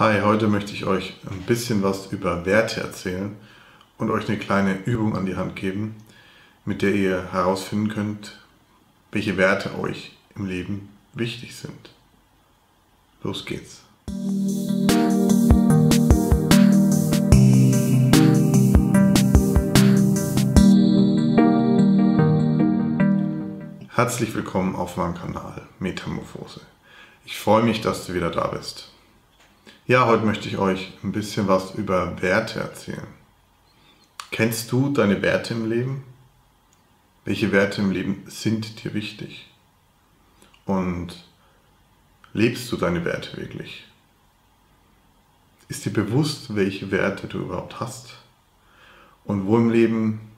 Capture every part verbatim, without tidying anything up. Hi, heute möchte ich euch ein bisschen was über Werte erzählen und euch eine kleine Übung an die Hand geben, mit der ihr herausfinden könnt, welche Werte euch im Leben wichtig sind. Los geht's! Herzlich willkommen auf meinem Kanal Metamorphose. Ich freue mich, dass du wieder da bist. Ja, heute möchte ich euch ein bisschen was über Werte erzählen. Kennst du deine Werte im Leben? Welche Werte im Leben sind dir wichtig? Und lebst du deine Werte wirklich? Ist dir bewusst, welche Werte du überhaupt hast? Und wo im Leben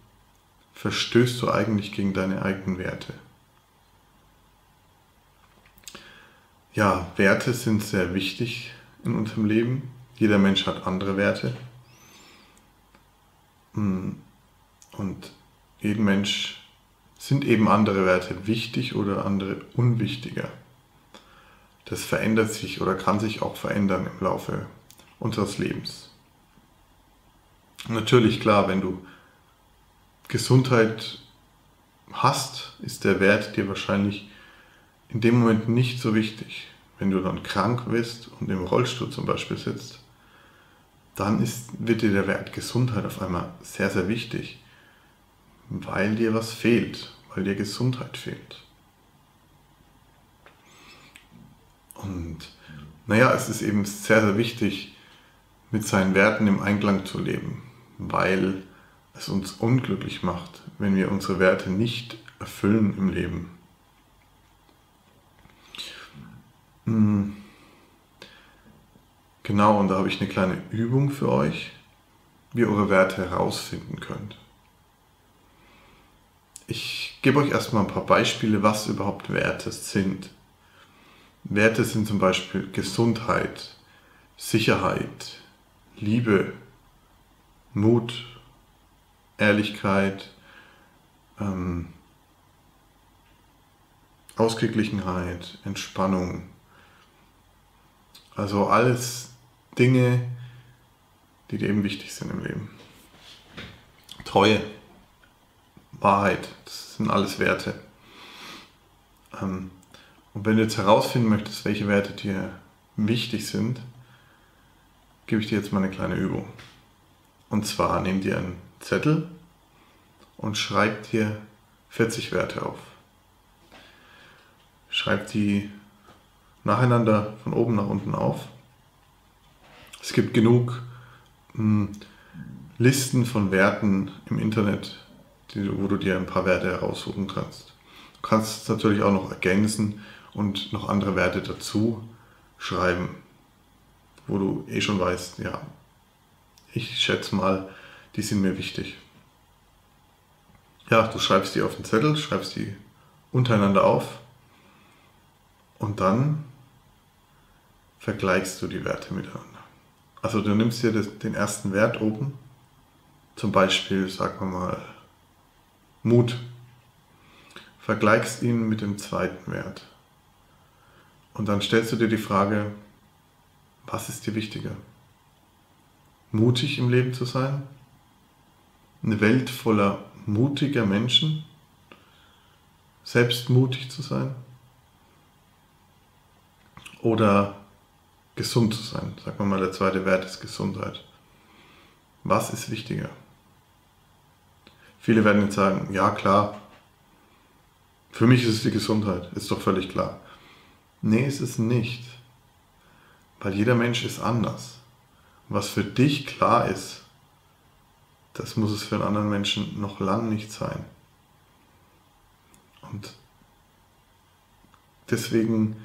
verstößt du eigentlich gegen deine eigenen Werte? Ja, Werte sind sehr wichtig in unserem Leben. Jeder Mensch hat andere Werte. Und jedem Mensch sind eben andere Werte wichtig oder andere unwichtiger. Das verändert sich oder kann sich auch verändern im Laufe unseres Lebens. Natürlich, klar, wenn du Gesundheit hast, ist der Wert dir wahrscheinlich in dem Moment nicht so wichtig. Wenn du dann krank bist und im Rollstuhl zum Beispiel sitzt, dann ist, wird dir der Wert Gesundheit auf einmal sehr, sehr wichtig, weil dir was fehlt, weil dir Gesundheit fehlt. Und naja, es ist eben sehr, sehr wichtig, mit seinen Werten im Einklang zu leben, weil es uns unglücklich macht, wenn wir unsere Werte nicht erfüllen im Leben. Genau, und da habe ich eine kleine Übung für euch, wie ihr eure Werte herausfinden könnt. Ich gebe euch erstmal ein paar Beispiele, was überhaupt Werte sind. Werte sind zum Beispiel Gesundheit, Sicherheit, Liebe, Mut, Ehrlichkeit, ähm, Ausgeglichenheit, Entspannung. Also alles Dinge, die dir eben wichtig sind im Leben. Treue, Wahrheit, das sind alles Werte. Und wenn du jetzt herausfinden möchtest, welche Werte dir wichtig sind, gebe ich dir jetzt mal eine kleine Übung. Und zwar nimm dir einen Zettel und schreib dir vierzig Werte auf. Schreib die nacheinander von oben nach unten auf. Es gibt genug mh, Listen von Werten im Internet, die, wo du dir ein paar Werte heraussuchen kannst. Du kannst es natürlich auch noch ergänzen und noch andere Werte dazu schreiben, wo du eh schon weißt, ja, ich schätze mal, die sind mir wichtig. Ja, du schreibst die auf den Zettel, schreibst die untereinander auf und dann vergleichst du die Werte miteinander. Also du nimmst dir das, den ersten Wert oben, zum Beispiel, sagen wir mal, Mut. Vergleichst ihn mit dem zweiten Wert. Und dann stellst du dir die Frage, was ist dir wichtiger? Mutig im Leben zu sein? Eine Welt voller mutiger Menschen? Selbst mutig zu sein? Oder gesund zu sein. Sagen wir mal, der zweite Wert ist Gesundheit. Was ist wichtiger? Viele werden jetzt sagen, ja klar, für mich ist es die Gesundheit, ist doch völlig klar. Nee, ist es nicht. Weil jeder Mensch ist anders. Was für dich klar ist, das muss es für einen anderen Menschen noch lang nicht sein. Und deswegen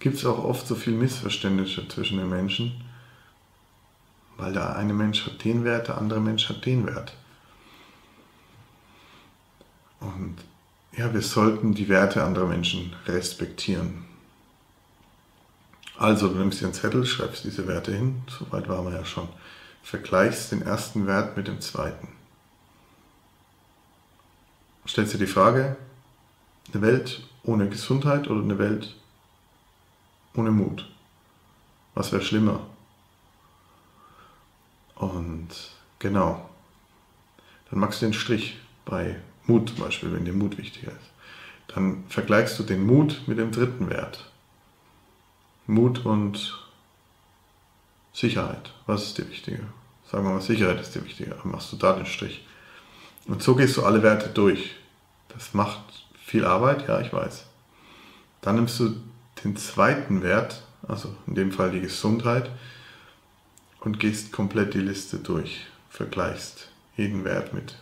gibt es auch oft so viel Missverständnisse zwischen den Menschen, weil der eine Mensch hat den Wert, der andere Mensch hat den Wert. Und ja, wir sollten die Werte anderer Menschen respektieren. Also, du nimmst dir einen Zettel, schreibst diese Werte hin, soweit waren wir ja schon, vergleichst den ersten Wert mit dem zweiten. Stellst dir die Frage, eine Welt ohne Gesundheit oder eine Welt ohne Mut? Was wäre schlimmer? Genau. Dann machst du den Strich bei Mut zum Beispiel, wenn dir Mut wichtiger ist. Dann vergleichst du den Mut mit dem dritten Wert. Mut und Sicherheit. Was ist dir wichtiger? Sagen wir mal, Sicherheit ist dir wichtiger. Dann machst du da den Strich. Und so gehst du alle Werte durch. Das macht viel Arbeit, ja, ich weiß. Dann nimmst du den zweiten Wert, also in dem Fall die Gesundheit, und gehst komplett die Liste durch. Vergleichst jeden Wert mit.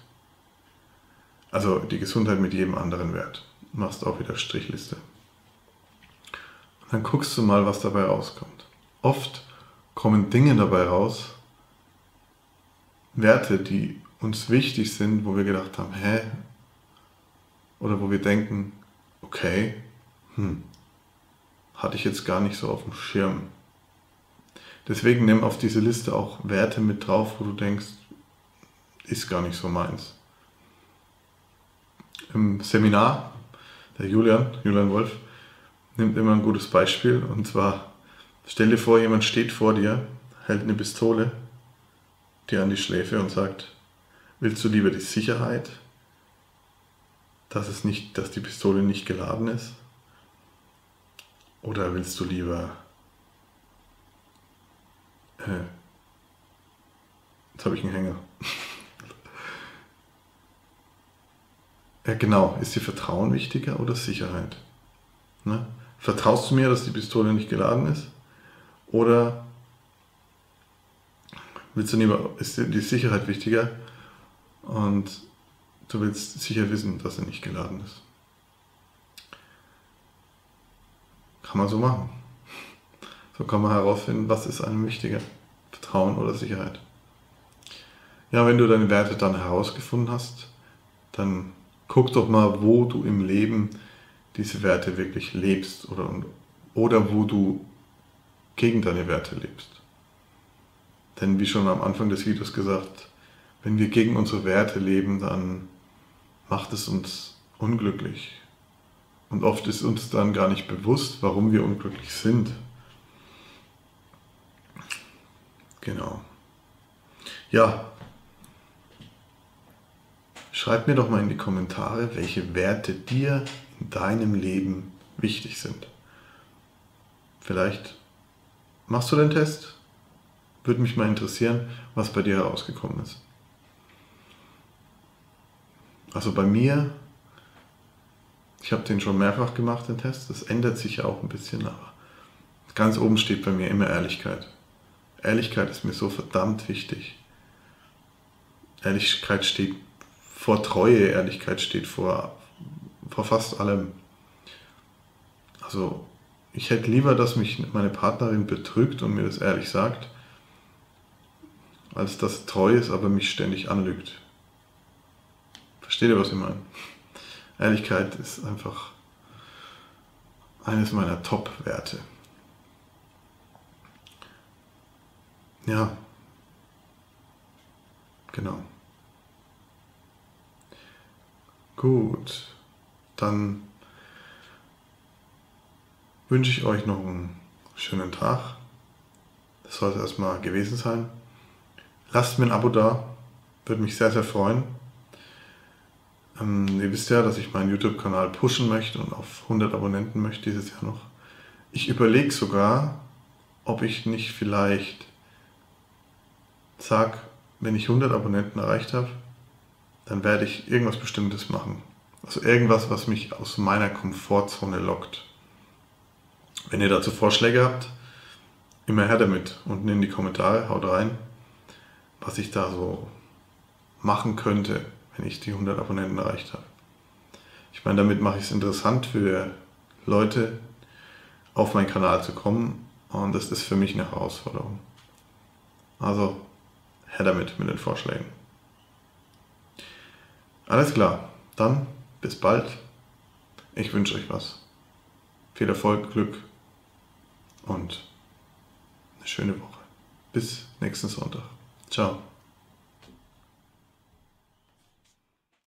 Also die Gesundheit mit jedem anderen Wert. Machst auch wieder Strichliste. Und dann guckst du mal, was dabei rauskommt. Oft kommen Dinge dabei raus, Werte, die uns wichtig sind, wo wir gedacht haben, hä? Oder wo wir denken, okay, hm, hatte ich jetzt gar nicht so auf dem Schirm. Deswegen nimm auf diese Liste auch Werte mit drauf, wo du denkst, ist gar nicht so meins. Im Seminar, der Julian, Julian Wolf, nimmt immer ein gutes Beispiel. Und zwar, stell dir vor, jemand steht vor dir, hält eine Pistole dir an die Schläfe und sagt, willst du lieber die Sicherheit, dass es nicht, dass die Pistole nicht geladen ist? Oder willst du lieber... Äh, jetzt habe ich einen Hänger. Ja, genau, ist dir Vertrauen wichtiger oder Sicherheit? Ne? Vertraust du mir, dass die Pistole nicht geladen ist? Oder willst du lieber, ist dir die Sicherheit wichtiger und du willst sicher wissen, dass er nicht geladen ist? Kann man so machen. So kann man herausfinden, was ist einem wichtiger, Vertrauen oder Sicherheit. Ja, wenn du deine Werte dann herausgefunden hast, dann guck doch mal, wo du im Leben diese Werte wirklich lebst oder, oder wo du gegen deine Werte lebst. Denn wie schon am Anfang des Videos gesagt, wenn wir gegen unsere Werte leben, dann macht es uns unglücklich. Und oft ist uns dann gar nicht bewusst, warum wir unglücklich sind. Genau. Ja. Schreib mir doch mal in die Kommentare, welche Werte dir in deinem Leben wichtig sind. Vielleicht machst du den Test. Würde mich mal interessieren, was bei dir herausgekommen ist. Also bei mir, ich habe den schon mehrfach gemacht, den Test. Das ändert sich ja auch ein bisschen, aber ganz oben steht bei mir immer Ehrlichkeit. Ehrlichkeit ist mir so verdammt wichtig. Ehrlichkeit steht vor Treue, Ehrlichkeit steht vor, vor fast allem. Also ich hätte lieber, dass mich meine Partnerin betrügt und mir das ehrlich sagt, als dass treu ist, aber mich ständig anlügt. Versteht ihr, was ich meine? Ehrlichkeit ist einfach eines meiner Top-Werte. Ja, genau. Gut, dann wünsche ich euch noch einen schönen Tag. Das soll es erstmal gewesen sein. Lasst mir ein Abo da, würde mich sehr, sehr freuen. Ähm, ihr wisst ja, dass ich meinen YouTube-Kanal pushen möchte und auf hundert Abonnenten möchte dieses Jahr noch. Ich überlege sogar, ob ich nicht vielleicht sage, wenn ich hundert Abonnenten erreicht habe, dann werde ich irgendwas Bestimmtes machen. Also irgendwas, was mich aus meiner Komfortzone lockt. Wenn ihr dazu Vorschläge habt, immer her damit. Unten in die Kommentare, haut rein, was ich da so machen könnte, wenn ich die hundert Abonnenten erreicht habe. Ich meine, damit mache ich es interessant für Leute, auf meinen Kanal zu kommen. Und das ist für mich eine Herausforderung. Also, her damit mit den Vorschlägen. Alles klar, dann bis bald. Ich wünsche euch was. Viel Erfolg, Glück und eine schöne Woche. Bis nächsten Sonntag. Ciao.